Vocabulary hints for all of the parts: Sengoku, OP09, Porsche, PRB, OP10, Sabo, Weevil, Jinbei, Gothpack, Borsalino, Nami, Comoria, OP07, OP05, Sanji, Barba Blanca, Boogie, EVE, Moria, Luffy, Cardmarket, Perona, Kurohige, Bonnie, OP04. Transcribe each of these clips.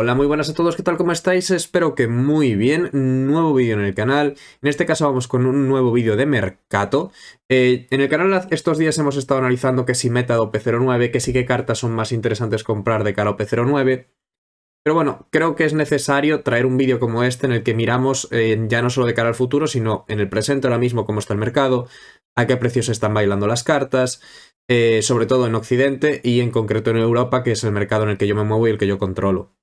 Hola, muy buenas a todos, ¿qué tal? ¿Cómo estáis? Espero que muy bien. Nuevo vídeo en el canal. En este caso vamos con un nuevo vídeo de mercado. En el canal estos días hemos estado analizando que si meta de OP09, que sí, qué cartas son más interesantes comprar de cara a OP09. Pero bueno, creo que es necesario traer un vídeo como este en el que miramos ya no solo de cara al futuro, sino en el presente, ahora mismo, cómo está el mercado, a qué precios están bailando las cartas, sobre todo en Occidente y en concreto en Europa, que es el mercado en el que yo me muevo y el que yo controlo.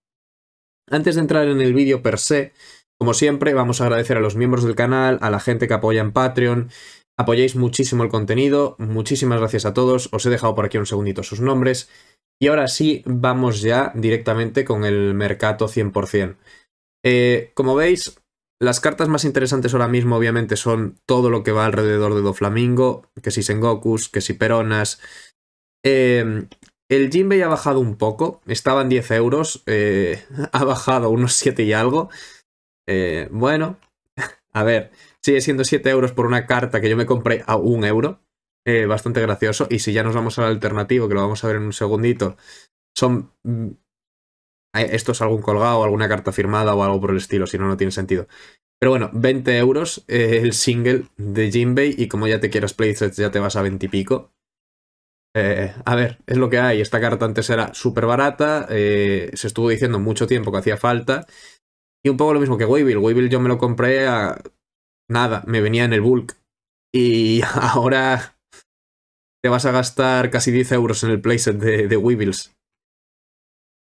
Antes de entrar en el vídeo per se, como siempre, vamos a agradecer a los miembros del canal, a la gente que apoya en Patreon. Apoyáis muchísimo el contenido, muchísimas gracias a todos. Os he dejado por aquí un segundito sus nombres. Y ahora sí, vamos ya directamente con el mercado 100%. Como veis, las cartas más interesantes ahora mismo obviamente son todo lo que va alrededor de Doflamingo, que si Sengokus, que si Peronas. El Jinbei ha bajado un poco, estaba en 10 euros, ha bajado unos 7 y algo. Bueno, a ver, sigue siendo 7 euros por una carta que yo me compré a 1 euro. Bastante gracioso. Y si ya nos vamos al alternativo, que lo vamos a ver en un segundito, son... Esto es algún colgado, alguna carta firmada o algo por el estilo, si no, no tiene sentido. Pero bueno, 20 euros el single de Jinbei, y como ya te quieras playsets ya te vas a 20 y pico. A ver, es lo que hay. Esta carta antes era súper barata, se estuvo diciendo mucho tiempo que hacía falta. Y un poco lo mismo que Weevil. Weevil yo me lo compré a... nada, me venía en el bulk. Y ahora... te vas a gastar casi 10 euros en el playset de Weevils.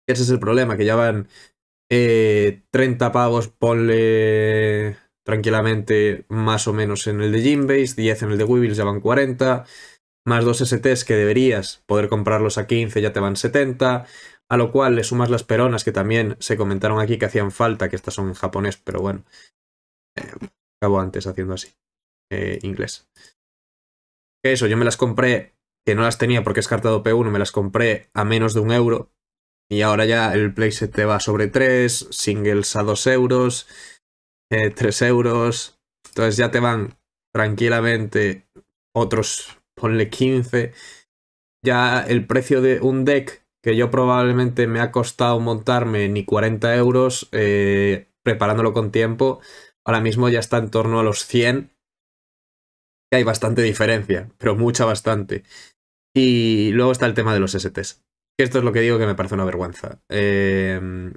Ese es el problema, que ya van 30 pavos, ponle tranquilamente más o menos en el de Jinbei, 10 en el de Weevils, ya van 40, más 2 STs que deberías poder comprarlos a 15, ya te van 70, a lo cual le sumas las peronas, que también se comentaron aquí que hacían falta, que estas son en japonés, pero bueno, acabo antes haciendo así, inglés. Eso, yo me las compré, que no las tenía porque es carta de OP1, me las compré a menos de 1 euro. Y ahora ya el playset te va sobre 3, singles a 2 euros, 3 euros. Entonces ya te van tranquilamente otros, ponle 15. Ya el precio de un deck que yo probablemente me ha costado montarme ni 40 euros, preparándolo con tiempo, ahora mismo ya está en torno a los 100. Que hay bastante diferencia, pero mucha, bastante. Y luego está el tema de los STs. Que esto es lo que digo que me parece una vergüenza. De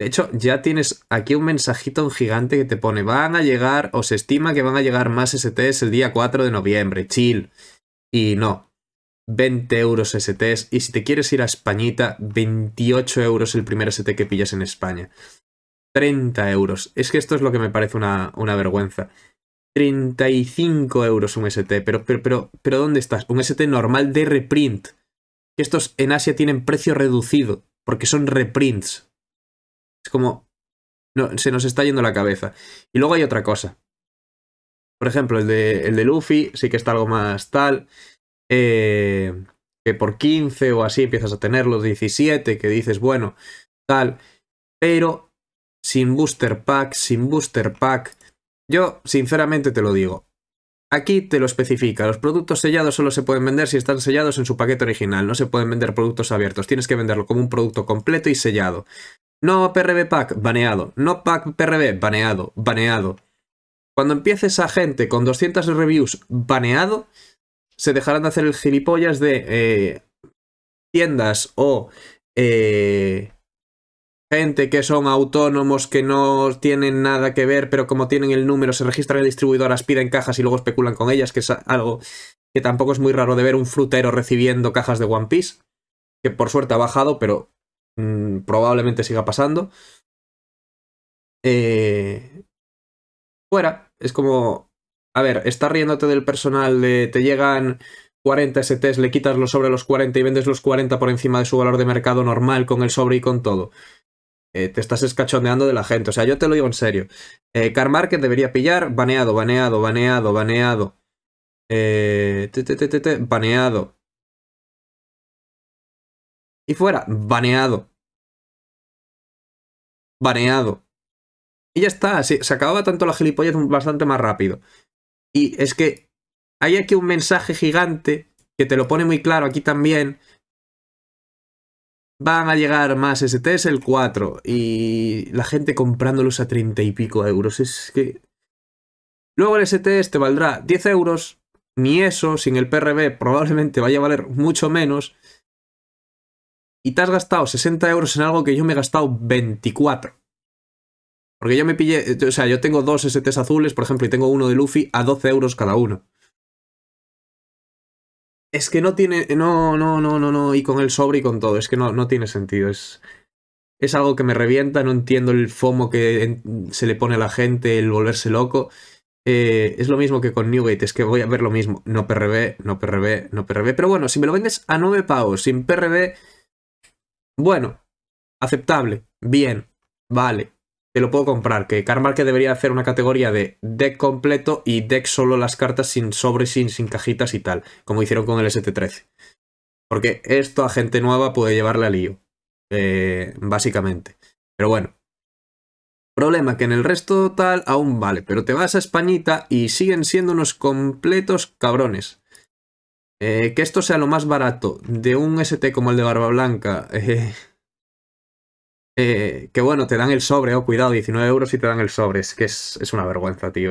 hecho, ya tienes aquí un mensajito gigante que te pone: van a llegar, o se estima que van a llegar más STs el día 4 de noviembre. Chill. Y no. 20 euros STs. Y si te quieres ir a Españita, 28 euros el primer ST que pillas en España. 30 euros. Es que esto es lo que me parece una vergüenza. 35 euros un ST, pero ¿dónde estás? Un ST normal de reprint. Que estos en Asia tienen precio reducido, porque son reprints. Es como... no, se nos está yendo la cabeza. Y luego hay otra cosa. Por ejemplo, el de Luffy sí que está algo más tal. Que por 15 o así empiezas a tener los 17, que dices, bueno, tal. Pero sin booster pack, sin booster pack... Yo, sinceramente, te lo digo. Aquí te lo especifica. Los productos sellados solo se pueden vender si están sellados en su paquete original. No se pueden vender productos abiertos. Tienes que venderlo como un producto completo y sellado. No PRB pack, baneado. No pack PRB, baneado, baneado. Cuando empieces a gente con 200 reviews baneado, se dejarán de hacer el gilipollas de tiendas o... gente que son autónomos, que no tienen nada que ver, pero como tienen el número, se registran en distribuidoras, piden cajas y luego especulan con ellas, que es algo que tampoco es muy raro de ver un frutero recibiendo cajas de One Piece, que por suerte ha bajado, pero probablemente siga pasando. Fuera, es como... A ver, está riéndote del personal, te llegan... 40 STs, le quitas los sobre los 40 y vendes los 40 por encima de su valor de mercado normal con el sobre y con todo. Te estás escachondeando de la gente. O sea, yo te lo digo en serio. Cardmarket debería pillar baneado, baneado, baneado, baneado. Baneado. Y fuera, baneado. Baneado. Y ya está. Se acababa tanto la gilipollez bastante más rápido. Y es que... hay aquí un mensaje gigante que te lo pone muy claro aquí también. Van a llegar más STs, el 4. Y la gente comprándolos a 30 y pico euros. Es que... Luego el STs te valdrá 10 euros. Ni eso, sin el PRB, probablemente vaya a valer mucho menos. Y te has gastado 60 euros en algo que yo me he gastado 24. Porque yo me pillé... O sea, yo tengo dos STs azules, por ejemplo, y tengo uno de Luffy a 12 euros cada uno. Es que no tiene... No. Y con el sobre y con todo. Es que no tiene sentido. Es algo que me revienta. No entiendo el FOMO que se le pone a la gente, el volverse loco. Es lo mismo que con Newgate. Es que voy a ver lo mismo. No PRB, no PRB, no PRB. Pero bueno, si me lo vendes a 9 pavos sin PRB... Bueno. Aceptable. Bien. Vale. Te lo puedo comprar. Que Cardmarket debería hacer una categoría de deck completo y deck solo las cartas sin sobre, sin cajitas y tal, como hicieron con el ST13. Porque esto a gente nueva puede llevarle a lío, básicamente. Pero bueno. Problema que en el resto total aún vale, pero te vas a Españita y siguen siendo unos completos cabrones. Que esto sea lo más barato de un ST como el de Barba Blanca... que bueno, te dan el sobre, cuidado, 19 euros y te dan el sobre. Es que es una vergüenza, tío.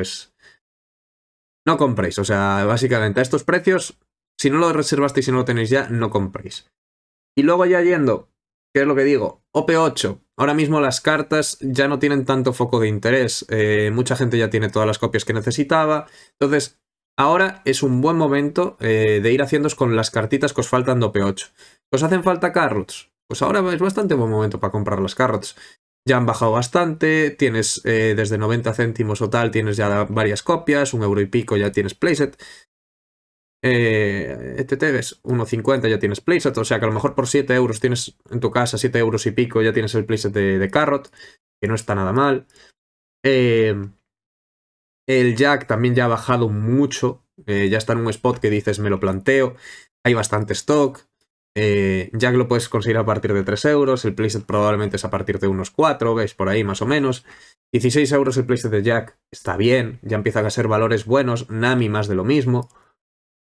No compréis, o sea, básicamente a estos precios, si no lo reservasteis y no lo tenéis ya, no compréis. Y luego ya yendo, que es lo que digo, OP8. Ahora mismo las cartas ya no tienen tanto foco de interés. Mucha gente ya tiene todas las copias que necesitaba. Entonces, ahora es un buen momento de ir haciéndos con las cartitas que os faltan de OP8. ¿Os hacen falta carrots? Pues ahora es bastante buen momento para comprar las carrots. Ya han bajado bastante, tienes desde 90 céntimos o tal, tienes ya varias copias, 1 euro y pico ya tienes playset. Te ves, 1,50 ya tienes playset, o sea que a lo mejor por 7 euros tienes en tu casa, 7 euros y pico ya tienes el playset de carrot, que no está nada mal. El Jack también ya ha bajado mucho, ya está en un spot que dices me lo planteo, hay bastante stock. Jack lo puedes conseguir a partir de 3 euros, el playset probablemente es a partir de unos 4, veis por ahí más o menos. 16 euros el playset de Jack, está bien, ya empiezan a ser valores buenos, Nami más de lo mismo.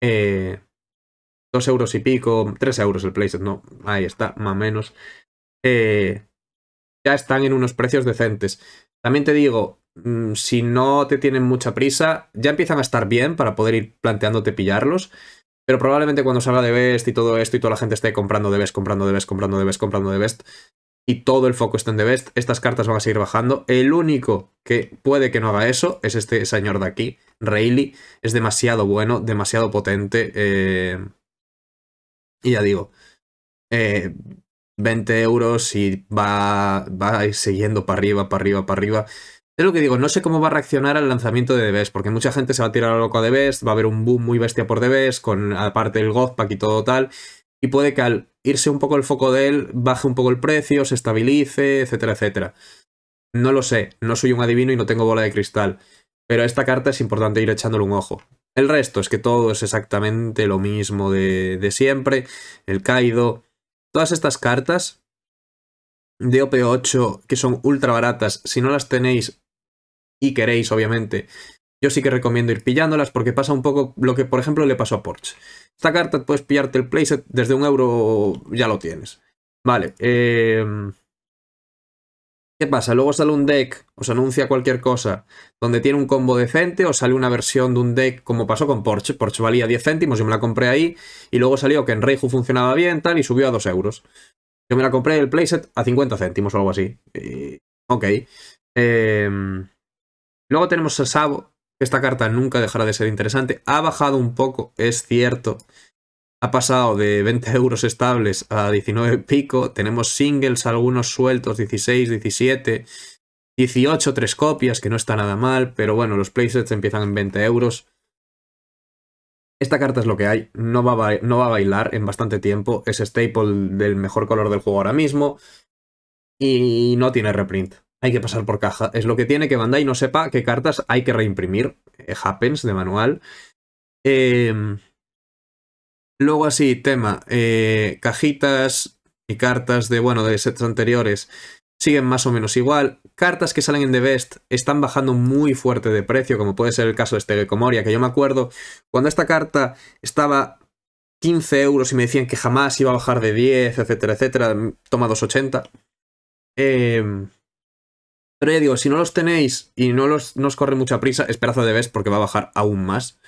2 euros y pico, 3 euros el playset, no, ahí está, más o menos. Ya están en unos precios decentes. También te digo, si no te tienen mucha prisa, ya empiezan a estar bien para poder ir planteándote pillarlos. Pero probablemente cuando salga The Best y todo esto y toda la gente esté comprando The Best, comprando The Best, comprando The Best, comprando The Best y todo el foco esté en The Best, estas cartas van a seguir bajando. El único que puede que no haga eso es este señor de aquí, Rayleigh. Es demasiado bueno, demasiado potente. Y ya digo, 20 euros y va a ir siguiendo para arriba, para arriba, para arriba. Es lo que digo, no sé cómo va a reaccionar al lanzamiento de The Best, porque mucha gente se va a tirar a loco a The Best, va a haber un boom muy bestia por The Best, con aparte el Gothpack y todo tal, y puede que al irse un poco el foco de él, baje un poco el precio, se estabilice, etcétera, etcétera. No lo sé, no soy un adivino y no tengo bola de cristal, pero a esta carta es importante ir echándole un ojo. El resto es que todo es exactamente lo mismo de siempre, el Kaido, todas estas cartas de OP8 que son ultra baratas, si no las tenéis... y queréis, obviamente, yo sí que recomiendo ir pillándolas porque pasa un poco lo que, por ejemplo, le pasó a Porsche. Esta carta puedes pillarte el playset desde 1 euro, ya lo tienes. Vale, ¿qué pasa? Luego sale un deck, os anuncia cualquier cosa, donde tiene un combo decente o sale una versión de un deck como pasó con Porsche. Porsche valía 10 céntimos, yo me la compré ahí y luego salió que en Reiju funcionaba bien tal y subió a 2 euros. Yo me la compré el playset a 50 céntimos o algo así. Ok. Luego tenemos a Sabo, que esta carta nunca dejará de ser interesante. Ha bajado un poco, es cierto. Ha pasado de 20 euros estables a 19 pico. Tenemos singles, algunos sueltos, 16, 17, 18, 3 copias, que no está nada mal. Pero bueno, los playsets empiezan en 20 euros. Esta carta es lo que hay. No va a bailar en bastante tiempo. Es staple del mejor color del juego ahora mismo. Y no tiene reprint. Hay que pasar por caja. Es lo que tiene que Bandai no sepa qué cartas hay que reimprimir. Happens de manual. Luego así, tema. Cajitas y cartas de, bueno, de sets anteriores siguen más o menos igual. Cartas que salen en The Best están bajando muy fuerte de precio, como puede ser el caso de Comoria, que yo me acuerdo cuando esta carta estaba... 15 € y me decían que jamás iba a bajar de 10, etcétera, etcétera. Toma 2,80. Pero ya digo, si no los tenéis y no os corre mucha prisa, esperad a The Best porque va a bajar aún más.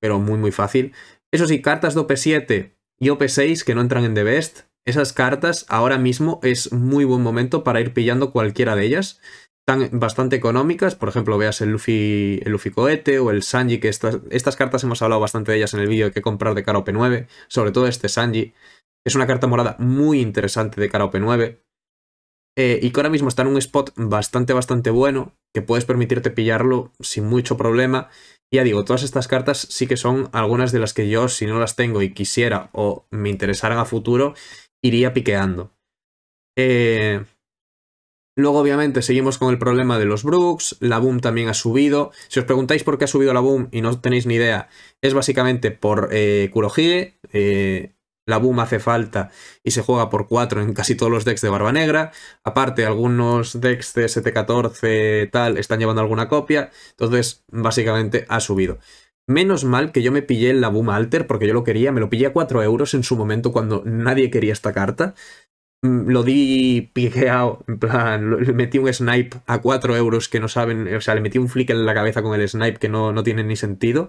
Pero muy, muy fácil. Eso sí, cartas de OP7 y OP6 que no entran en The Best. Esas cartas ahora mismo es muy buen momento para ir pillando cualquiera de ellas. Están bastante económicas, por ejemplo, veas el Luffy cohete o el Sanji, que estas cartas hemos hablado bastante de ellas en el vídeo de qué comprar de cara OP9, sobre todo este Sanji. Es una carta morada muy interesante de cara OP9 y que ahora mismo está en un spot bastante bueno, que puedes permitirte pillarlo sin mucho problema. Ya digo, todas estas cartas sí que son algunas de las que yo, si no las tengo y quisiera o me interesaran a futuro, iría piqueando. Luego obviamente seguimos con el problema de los Brooks, la boom también ha subido. Si os preguntáis por qué ha subido la boom y no tenéis ni idea, es básicamente por Kurohige. La boom hace falta y se juega por 4 en casi todos los decks de Barba Negra. Aparte, algunos decks de ST14 tal están llevando alguna copia. Entonces, básicamente ha subido. Menos mal que yo me pillé la boom alter porque yo lo quería. Me lo pillé a 4 € en su momento cuando nadie quería esta carta. Lo di piqueado, en plan, metí un snipe a 4 € que no saben, o sea, le metí un flick en la cabeza con el snipe que no tiene ni sentido.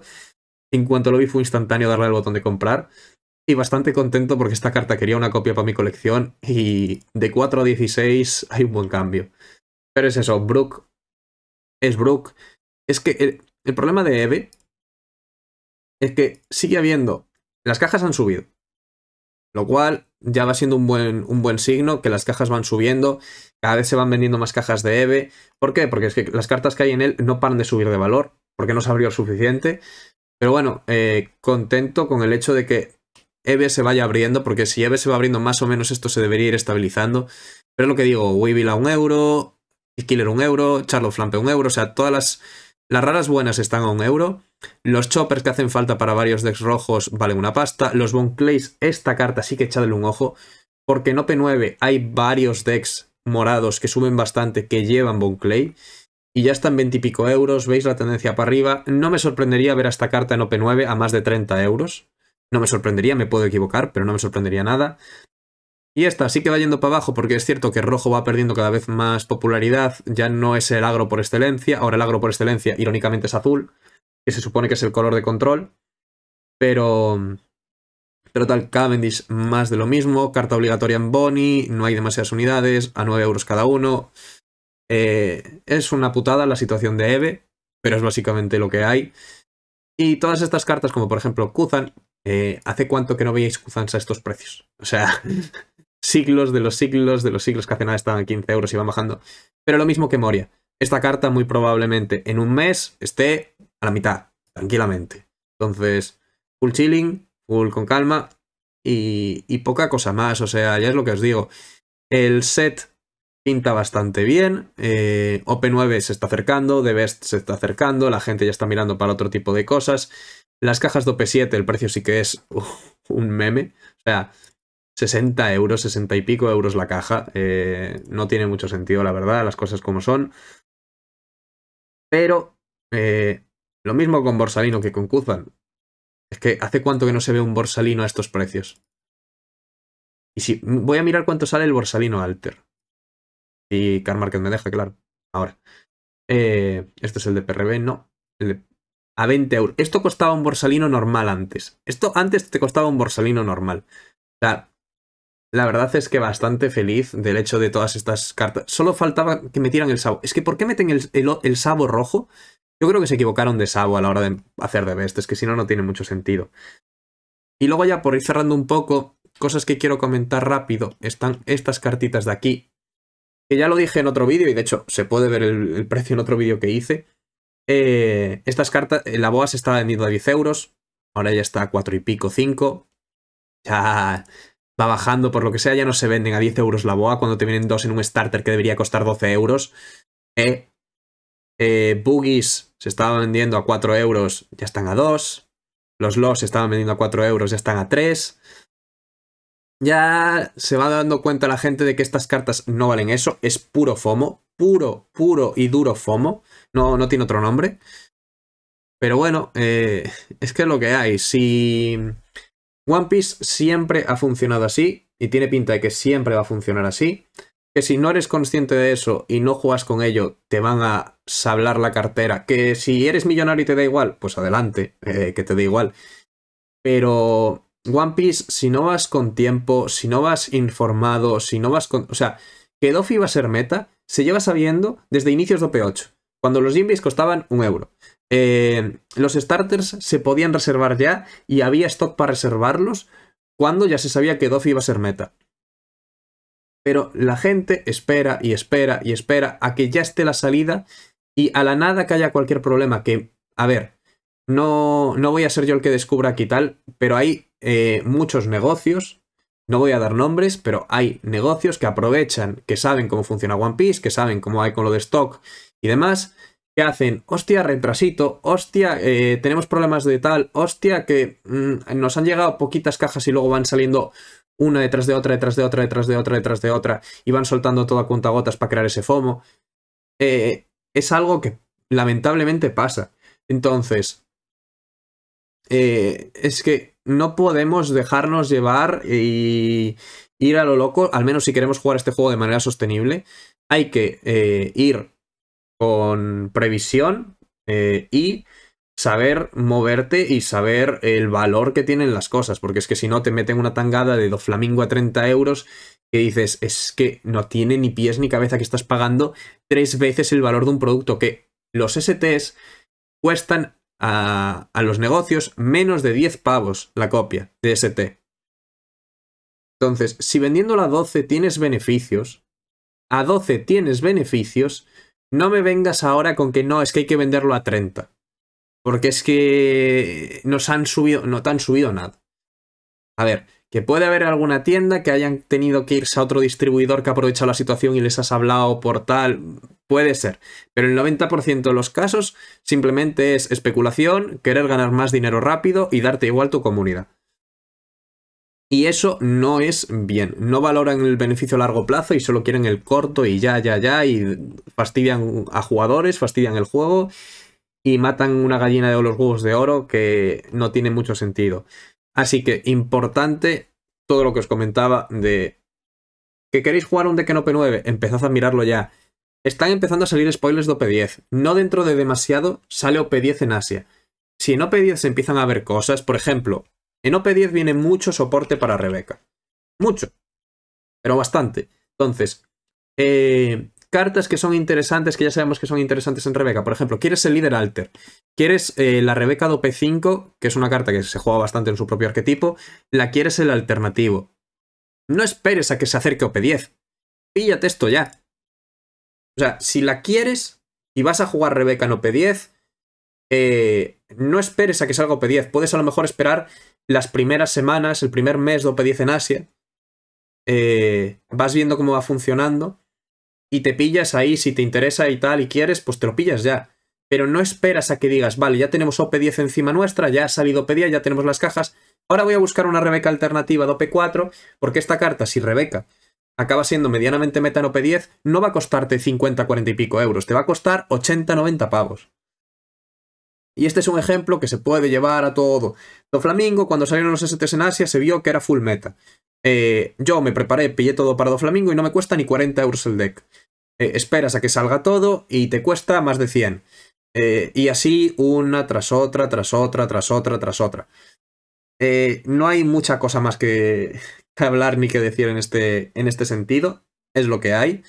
En cuanto lo vi fue instantáneo darle al botón de comprar. Y bastante contento porque esta carta quería una copia para mi colección y de 4 a 16 hay un buen cambio. Pero es eso, Brook es Brook. Es que el problema de EVE es que sigue habiendo... Las cajas han subido, lo cual ya va siendo un buen signo que las cajas van subiendo. Cada vez se van vendiendo más cajas de EVE. ¿Por qué? Porque es que las cartas que hay en él no paran de subir de valor porque no se abrió lo suficiente. Pero bueno, contento con el hecho de que EVE se vaya abriendo, porque si EVE se va abriendo más o menos esto se debería ir estabilizando. Pero es lo que digo, Weevil a 1 €, Killer 1 €, Charlotte Flampe 1 €, o sea, todas las raras buenas están a 1 €. Los choppers que hacen falta para varios decks rojos valen una pasta. Los Bonklays, esta carta sí que echadle un ojo, porque en OP9 hay varios decks morados que suben bastante, que llevan Bonclay, y ya están 20 y pico euros, veis la tendencia para arriba. No me sorprendería ver a esta carta en OP9 a más de 30 €. No me sorprendería, me puedo equivocar, pero no me sorprendería nada. Y esta sí que va yendo para abajo porque es cierto que rojo va perdiendo cada vez más popularidad. Ya no es el agro por excelencia. Ahora el agro por excelencia, irónicamente, es azul, que se supone que es el color de control. Pero tal, Cavendish más de lo mismo. Carta obligatoria en Bonnie, no hay demasiadas unidades, a 9 € cada uno. Es una putada la situación de EVE, pero es básicamente lo que hay. Y todas estas cartas, como por ejemplo Kuzan... ¿hace cuánto que no veíais Kuzan a estos precios? O sea, siglos de los siglos de los siglos, que hace nada estaban a 15 € y van bajando. Pero lo mismo que Moria. Esta carta muy probablemente en un mes esté a la mitad, tranquilamente. Entonces, full chilling, full con calma y poca cosa más. O sea, ya es lo que os digo. El set pinta bastante bien. OP9 se está acercando, The Best se está acercando, la gente ya está mirando para otro tipo de cosas. Las cajas de OP7, el precio sí que es un meme. O sea, 60 €, 60 y pico euros la caja. No tiene mucho sentido, la verdad, las cosas como son. Pero lo mismo con Borsalino que con Kuzan. Es que hace cuánto que no se ve un Borsalino a estos precios. Y si voy a mirar cuánto sale el Borsalino alter. Y Cardmarket me deja, claro. Ahora. Este es el de PRB, no. El de... A 20 €. Esto costaba un Borsalino normal antes. Esto antes te costaba un Borsalino normal. O sea, la verdad es que bastante feliz del hecho de todas estas cartas. Solo faltaba que metieran el Sabo. Es que ¿por qué meten el Sabo rojo? Yo creo que se equivocaron de Sabo a la hora de hacer de best. Es que si no, no tiene mucho sentido. Y luego ya por ir cerrando un poco, cosas que quiero comentar rápido. Están estas cartitas de aquí, que ya lo dije en otro vídeo y de hecho se puede ver el precio en otro vídeo que hice. Estas cartas, la Boa se estaba vendiendo a 10 €, ahora ya está a 4 y pico, 5, ya va bajando por lo que sea, ya no se venden a 10 € la Boa cuando te vienen dos en un starter que debería costar 12 €. Boogies se estaba vendiendo a 4 €, ya están a 2, los Los se estaban vendiendo a 4 €, ya están a 3, ya se va dando cuenta la gente de que estas cartas no valen eso, es puro FOMO. Puro y duro FOMO. No tiene otro nombre. Pero bueno, es que es lo que hay. Si One Piece siempre ha funcionado así y tiene pinta de que siempre va a funcionar así. Que si no eres consciente de eso y no juegas con ello, te van a sablar la cartera. Que si eres millonario y te da igual, pues adelante, que te da igual. Pero One Piece, si no vas con tiempo, si no vas informado, si no vas con... O sea, que Doffy iba a ser meta, se lleva sabiendo desde inicios de OP8, cuando los Jinbeis costaban €1. Los starters se podían reservar ya y había stock para reservarlos cuando ya se sabía que Doffy iba a ser meta. Pero la gente espera y espera y espera a que ya esté la salida y a la nada que haya cualquier problema que, a ver, no voy a ser yo el que descubra aquí tal, pero hay muchos negocios, no voy a dar nombres, pero hay negocios que aprovechan, que saben cómo funciona One Piece, que saben cómo hay con lo de stock y demás, que hacen, hostia, retrasito, hostia, tenemos problemas de tal, hostia, que nos han llegado poquitas cajas y luego van saliendo una detrás de otra, detrás de otra, detrás de otra, detrás de otra, y van soltando todo a cuentagotas para crear ese FOMO. Es algo que lamentablemente pasa. Entonces, es que no podemos dejarnos llevar y ir a lo loco, al menos si queremos jugar este juego de manera sostenible. Hay que ir con previsión y saber moverte y saber el valor que tienen las cosas, porque es que si no te meten una tangada de Doflamingo a €30 que dices, es que no tiene ni pies ni cabeza, que estás pagando 3 veces el valor de un producto, que los STs cuestan a los negocios menos de 10 pavos la copia de ST. Entonces, si vendiéndola a 12 tienes beneficios, a 12 tienes beneficios, no me vengas ahora con que no, es que hay que venderlo a 30. Porque es que nos han subido, no te han subido nada. A ver, que puede haber alguna tienda que hayan tenido que irse a otro distribuidor que ha aprovechado la situación y les has hablado por tal, puede ser. Pero el 90% de los casos simplemente es especulación, querer ganar más dinero rápido y darte igual tu comunidad. Y eso no es bien. No valoran el beneficio a largo plazo y solo quieren el corto y ya, y fastidian a jugadores, fastidian el juego. Y matan una gallina de los huevos de oro que no tiene mucho sentido. Así que importante todo lo que os comentaba de... ¿Que queréis jugar un Tekken OP9? Empezad a mirarlo ya. Están empezando a salir spoilers de OP10. No dentro de demasiado sale OP10 en Asia. Si en OP10 se empiezan a ver cosas, por ejemplo, en OP10 viene mucho soporte para Rebeca. Mucho. Pero bastante. Entonces... cartas que son interesantes, que ya sabemos que son interesantes en Rebeca. Por ejemplo, quieres el líder alter. Quieres la Rebeca de OP5, que es una carta que se juega bastante en su propio arquetipo. La quieres el alternativo. No esperes a que se acerque OP10. Píllate esto ya. O sea, si la quieres y vas a jugar Rebeca en OP10, no esperes a que salga OP10. Puedes a lo mejor esperar las primeras semanas, el primer mes de OP10 en Asia. Vas viendo cómo va funcionando. Y te pillas ahí, si te interesa y tal, y quieres, pues te lo pillas ya. Pero no esperas a que digas, vale, ya tenemos OP10 encima nuestra, ya ha salido OP10, ya tenemos las cajas. Ahora voy a buscar una Rebeca alternativa de OP4, porque esta carta, si Rebeca acaba siendo medianamente meta en OP10, no va a costarte 50, 40 y pico euros, te va a costar 80, 90 pavos. Y este es un ejemplo que se puede llevar a todo. Doflamingo, cuando salieron los STs en Asia, se vio que era full meta. Yo me preparé, pillé todo para Doflamingo y no me cuesta ni 40 euros el deck. Esperas a que salga todo y te cuesta más de 100. Y así una tras otra, tras otra, tras otra, tras otra. No hay mucha cosa más que hablar ni que decir en este sentido. Es lo que hay.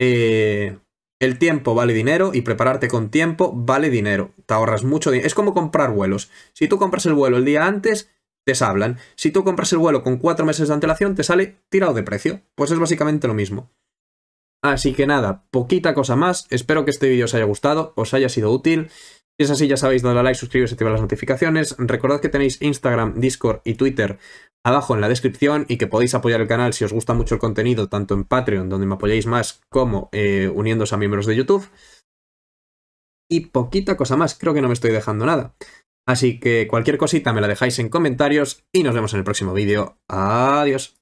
El tiempo vale dinero y prepararte con tiempo vale dinero. Te ahorras mucho dinero. Es como comprar vuelos. Si tú compras el vuelo el día antes... te hablan. Si tú compras el vuelo con 4 meses de antelación, te sale tirado de precio. Pues es básicamente lo mismo. Así que nada, poquita cosa más. Espero que este vídeo os haya gustado, os haya sido útil. Si es así, ya sabéis, dadle a like, suscribiros y activad las notificaciones. Recordad que tenéis Instagram, Discord y Twitter abajo en la descripción y que podéis apoyar el canal si os gusta mucho el contenido, tanto en Patreon, donde me apoyáis más, como uniéndose a miembros de YouTube. Y poquita cosa más, creo que no me estoy dejando nada. Así que cualquier cosita me la dejáis en comentarios y nos vemos en el próximo vídeo. Adiós.